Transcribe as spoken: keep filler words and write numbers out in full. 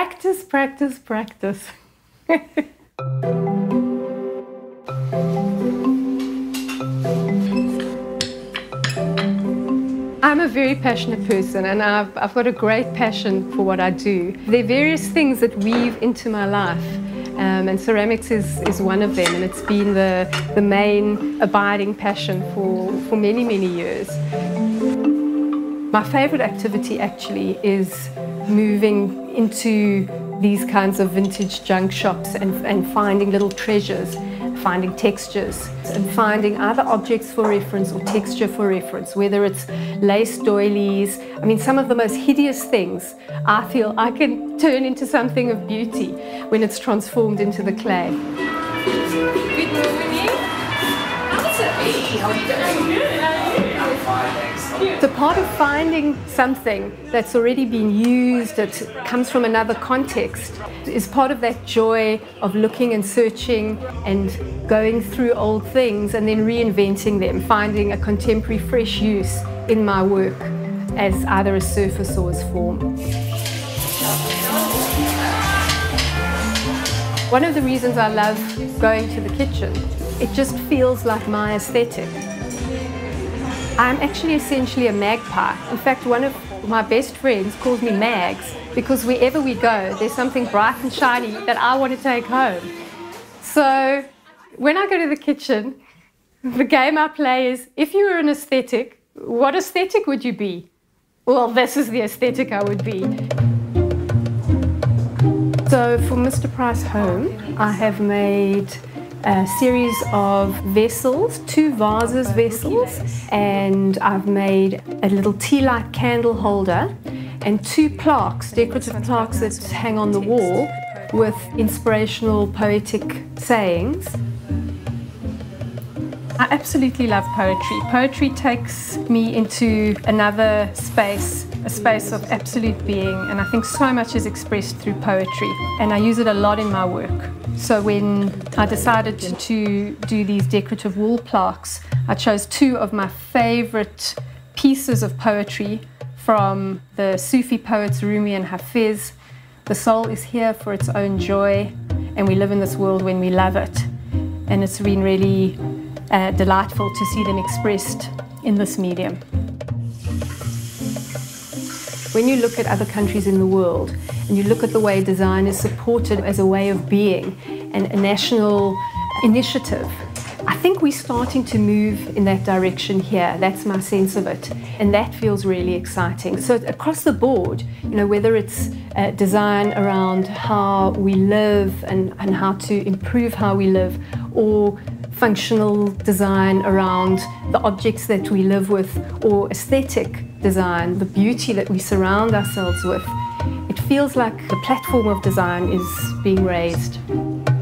Practice, practice, practice. I'm a very passionate person, and I've, I've got a great passion for what I do. There are various things that weave into my life, um, and ceramics is, is one of them, and it's been the, the main abiding passion for, for many, many years. My favourite activity actually is moving into these kinds of vintage junk shops and, and finding little treasures, finding textures, and finding either objects for reference or texture for reference, whether it's lace doilies. I mean, some of the most hideous things I feel I can turn into something of beauty when it's transformed into the clay. Good morning. How's it be? How are you doing? Good. How are you? I'm fine, thanks. The part of finding something that's already been used, that comes from another context, is part of that joy of looking and searching and going through old things and then reinventing them, finding a contemporary fresh use in my work as either a surface or as form. One of the reasons I love going to the kitchen, it just feels like my aesthetic. I'm actually essentially a magpie. In fact, one of my best friends calls me Mags because wherever we go, there's something bright and shiny that I want to take home. So when I go to the kitchen, the game I play is, if you were an aesthetic, what aesthetic would you be? Well, this is the aesthetic I would be. So for Mister Price Home, I have made a series of vessels, two vases vessels, and I've made a little tea light candle holder and two plaques, decorative plaques that hang on the wall with inspirational poetic sayings. I absolutely love poetry. Poetry takes me into another space, a space of absolute being, and I think so much is expressed through poetry, and I use it a lot in my work. So when I decided to, to do these decorative wall plaques, I chose two of my favourite pieces of poetry from the Sufi poets Rumi and Hafez. The soul is here for its own joy, and we live in this world when we love it. And it's been really Uh, delightful to see them expressed in this medium. When you look at other countries in the world and you look at the way design is supported as a way of being and a national initiative, I think we're starting to move in that direction here. That's my sense of it, and that feels really exciting. So across the board, you know, whether it's uh, design around how we live and, and how to improve how we live, or functional design around the objects that we live with, or aesthetic design, the beauty that we surround ourselves with. It feels like the platform of design is being raised.